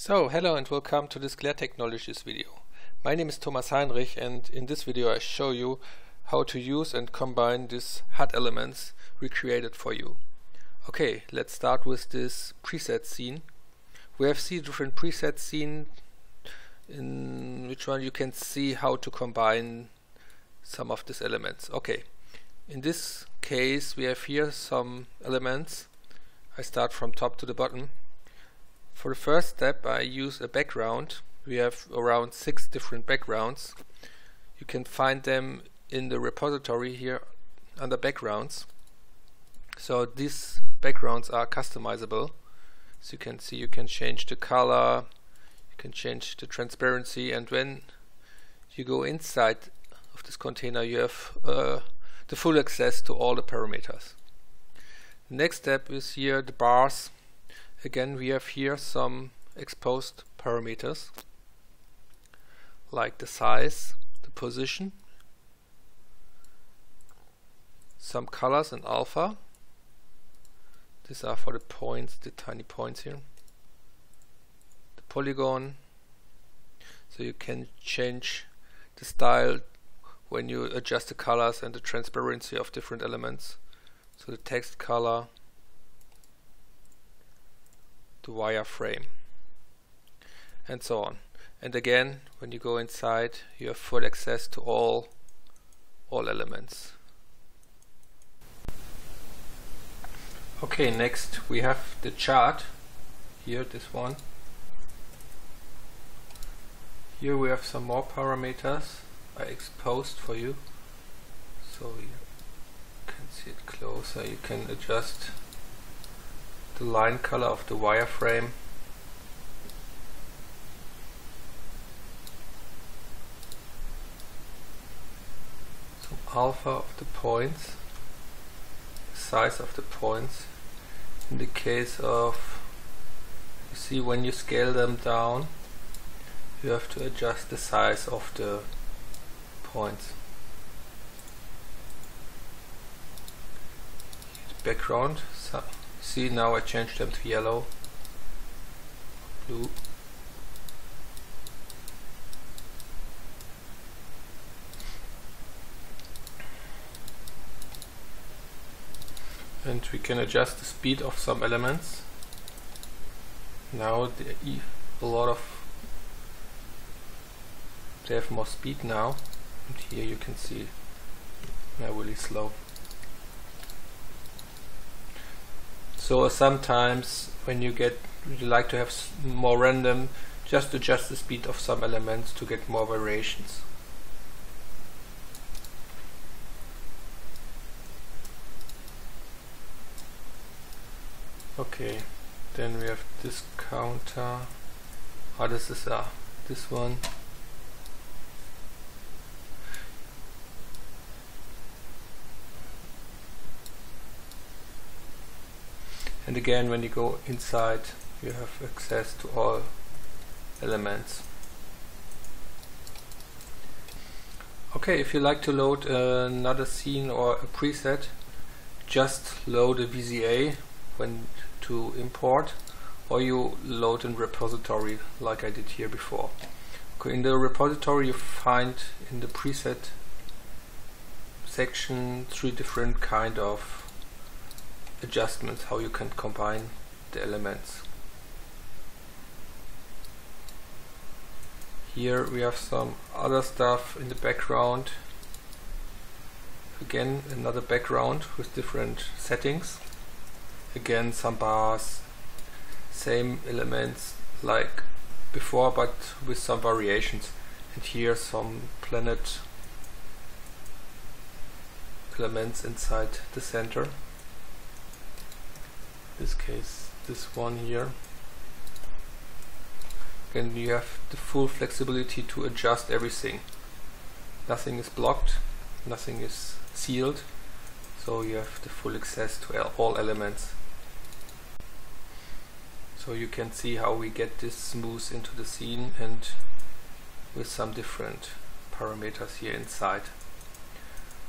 So, hello and welcome to this Glare Technologies video. My name is Thomas Heinrich, and in this video I show you how to use and combine these HUD elements we created for you. Okay, let's start with this preset scene. We have 3 different preset scenes in which one you can see how to combine some of these elements. Okay, in this case we have here some elements. I start from top to the bottom. For the first step I use a background. We have around 6 different backgrounds. You can find them in the repository here under backgrounds. So these backgrounds are customizable. As you can see, you can change the color, you can change the transparency, and when you go inside of this container you have the full access to all the parameters. Next step is here the bars. Again, we have here some exposed parameters like the size, the position, some colors and alpha. These are for the points, the tiny points here. The polygon. So you can change the style when you adjust the colors and the transparency of different elements. So the text color, the wireframe, and so on. And again, when you go inside, you have full access to all elements. Okay, next we have the chart. Here, this one. Here we have some more parameters I exposed for you. So you can see it closer. You can adjust the line color of the wireframe, some alpha of the points, size of the points. In the case of, you see, when you scale them down, you have to adjust the size of the points. Here's background. See, now I changed them to yellow, blue. And we can adjust the speed of some elements. Now they have more speed now. And here you can see they're really slow. So sometimes when you like to have more random, just adjust the speed of some elements to get more variations. Okay, then we have this counter. This is this one. And again, when you go inside, you have access to all elements. Okay, if you like to load another scene or a preset, just load a VZA when to import, or you load in repository like I did here before. Okay, in the repository you find in the preset section 3 different kind of adjustments, how you can combine the elements. Here we have some other stuff in the background. Again, another background with different settings. Again, some bars, same elements like before, but with some variations. And here some planet elements inside the center. This case, this one here. Again, you have the full flexibility to adjust everything. Nothing is blocked, nothing is sealed, so you have the full access to all elements. So you can see how we get this smooth into the scene and with some different parameters here inside.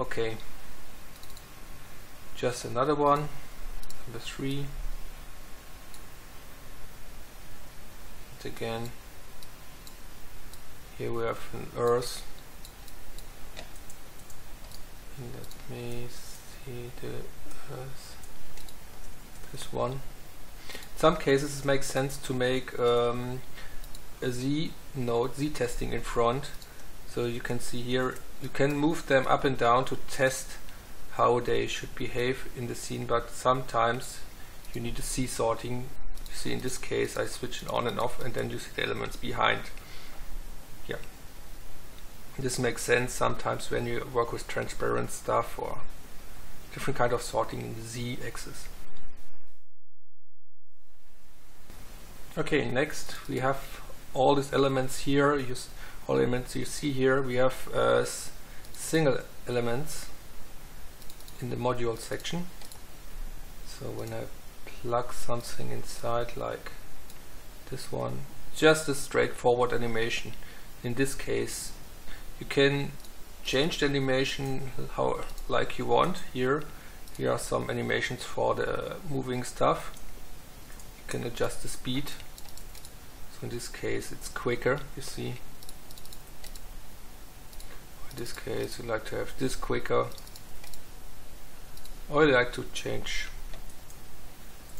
Okay, just another one. Number 3. left again. Here we have an earth, and let me see the earth, this one. In some cases it makes sense to make a Z node, Z testing in front, so you can see here you can move them up and down to test how they should behave in the scene, but sometimes you need a C sorting. You see in this case I switch it on and off, and then you see the elements behind. Yeah, this makes sense sometimes when you work with transparent stuff or different kind of sorting in the Z axis. Okay, next we have all these elements here. All elements you see here, we have single elements in the module section. So when I plug something inside, like this one, just a straightforward animation. In this case, you can change the animation how like you want. Here are some animations for the moving stuff. You can adjust the speed. So in this case, it's quicker. You see. In this case, you like to have this quicker, or you like to change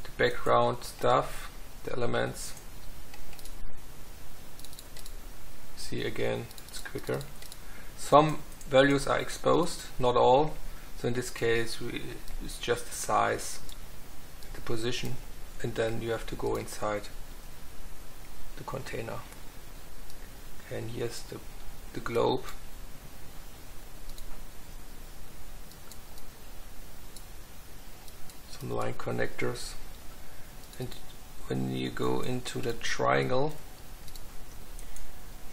the background stuff, the elements. See again, it's quicker. Some values are exposed, not all. So in this case, it's just the size, the position, and then you have to go inside the container. And here's the globe. Some line connectors. And when you go into the triangle,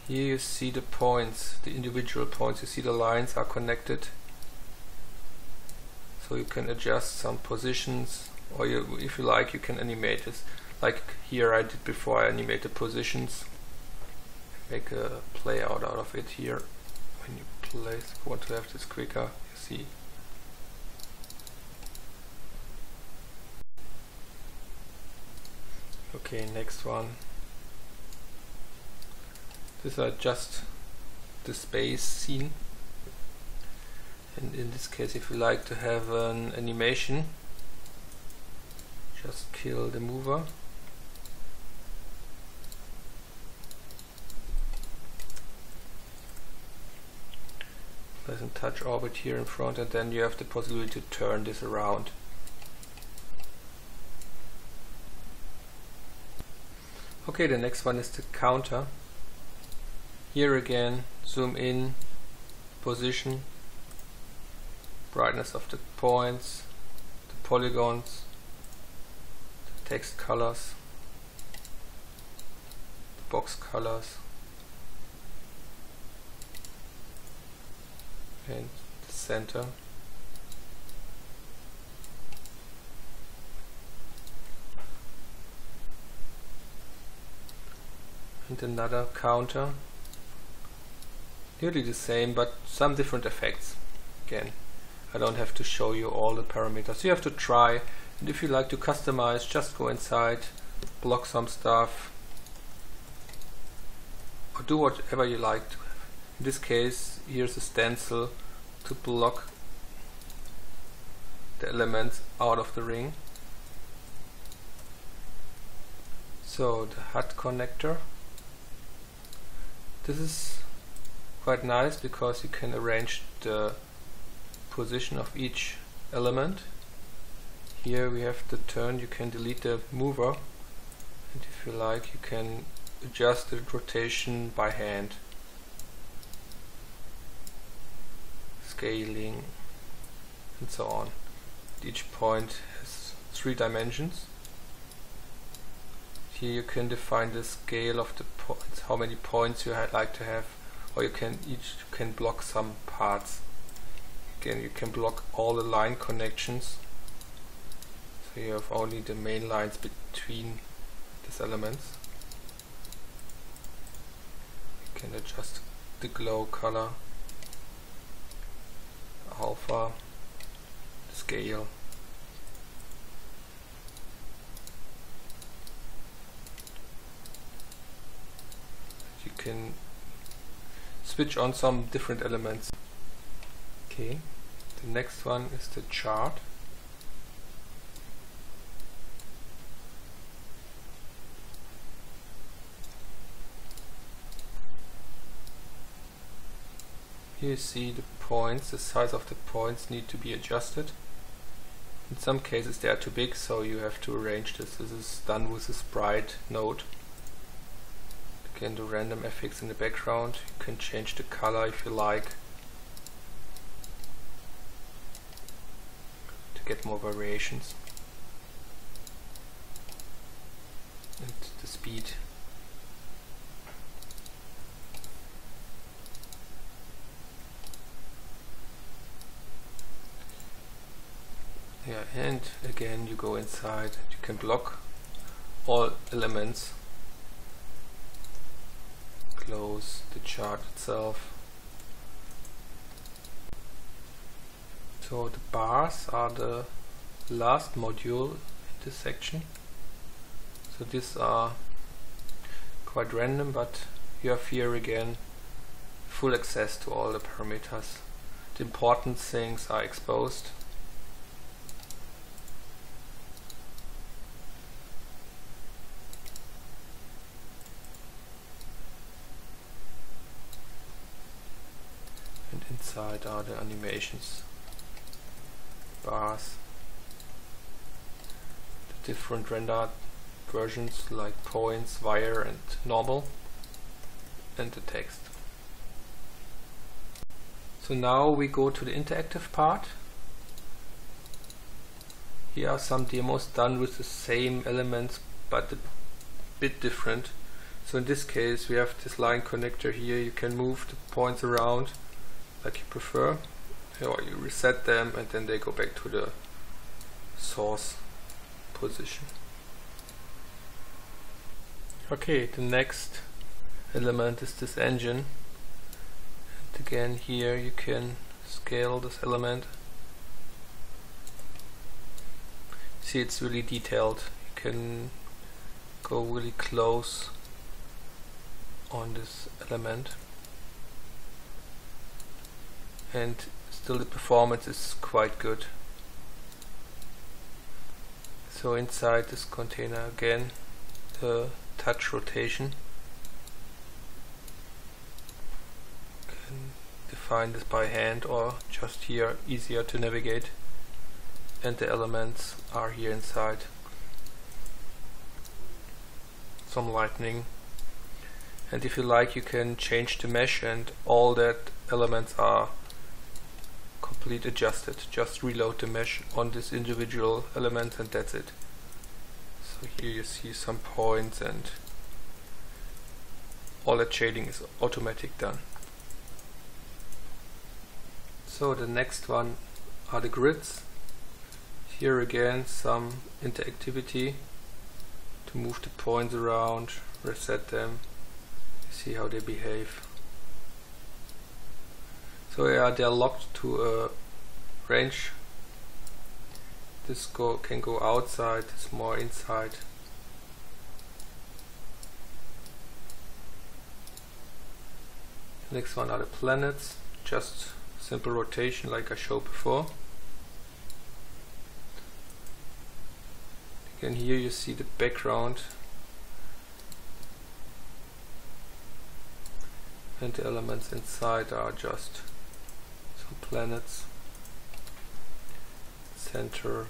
here you see the points, the individual points. You see the lines are connected. So you can adjust some positions, or if you like, you can animate this. Like here I did before, I animated positions. Make a play out of it here. When you place, want to have this quicker, you see. Okay, next one. These are just the space scene, and in this case if you like to have an animation, just kill the mover. Place and touch orbit here in front, and then you have the possibility to turn this around. Okay, the next one is the counter. Here again, zoom in, position, brightness of the points, the polygons, the text colors, the box colors, and the center. And another counter. Nearly the same, but some different effects. Again, I don't have to show you all the parameters. You have to try, and if you like to customize, just go inside, block some stuff, or do whatever you like to have. In this case, here's a stencil to block the elements out of the ring. So the HUD connector. This is quite nice because you can arrange the position of each element. Here we have the turn, you can delete the mover, and if you like you can adjust the rotation by hand. Scaling and so on. Each point has 3 dimensions. Here you can define the scale of the points, how many points you like to have. Or you can each block some parts. Again, you can block all the line connections, so you have only the main lines between these elements. You can adjust the glow color, alpha, scale. can switch on some different elements. Okay, the next one is the chart. Here you see the points, the size of the points need to be adjusted. In some cases they are too big, so you have to arrange this. This is done with a sprite node. You can do random effects in the background, you can change the color if you like, to get more variations. And the speed. Yeah, and again you go inside, you can block all elements, close the chart itself. So the bars are the last module in this section. So these are quite random, but you have here again full access to all the parameters. The important things are exposed. Inside are the animations, bars, the different rendered versions like points, wire and normal, and the text. So now we go to the interactive part. Here are some demos done with the same elements but a bit different. So in this case we have this line connector here, you can move the points around like you prefer, or you reset them and then they go back to the source position. Okay, the next element is this engine, and again here you can scale this element. See, it's really detailed, you can go really close on this element. And still the performance is quite good. So inside this container again the touch rotation. You can define this by hand or just here, easier to navigate, and the elements are here inside. Some lightning, and if you like you can change the mesh and all that elements are completely adjusted. Just reload the mesh on this individual element and that's it. So here you see some points and all that shading is automatic done. So the next one are the grids. Here again some interactivity to move the points around, reset them, see how they behave. So yeah, they are locked to a range. This can go outside, it's more inside. The next one are the planets, just simple rotation like I showed before. Again here you see the background and the elements inside are just planets, center,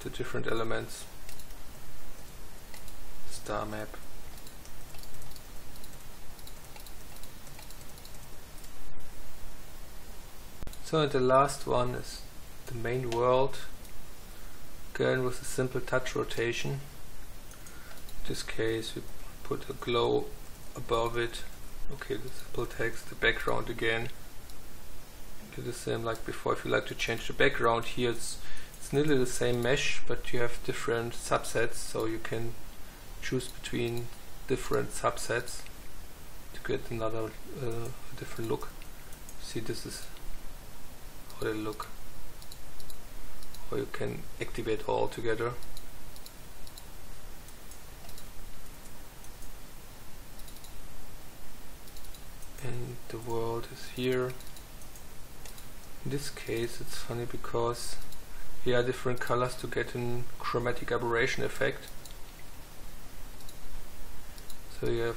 the different elements, star map. So the last one is the main world, again with a simple touch rotation. In this case we put a glow above it. Okay, the simple text, the background again. Do the same like before. If you like to change the background here, it's nearly the same mesh, but you have different subsets, so you can choose between different subsets to get another different look. See, this is how they look. Or you can activate all together. output is here. In this case it's funny because here are different colors to get a chromatic aberration effect. So you have,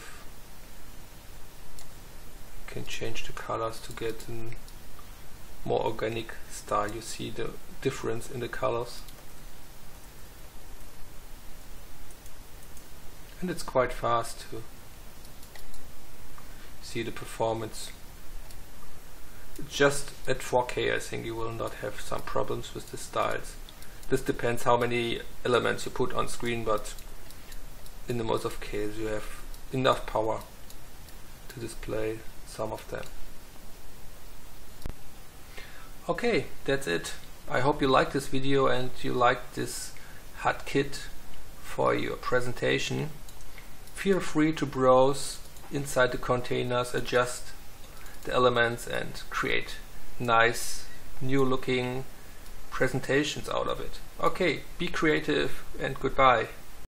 you can change the colors to get a more organic style. You see the difference in the colors. And it's quite fast to see the performance. Just at 4K I think you will not have some problems with the styles. This depends how many elements you put on screen, but in the most of cases you have enough power to display some of them. Okay, that's it. I hope you liked this video and you liked this HUD kit for your presentation. Feel free to browse inside the containers, adjust the elements and create nice new looking presentations out of it. Okay, be creative and goodbye.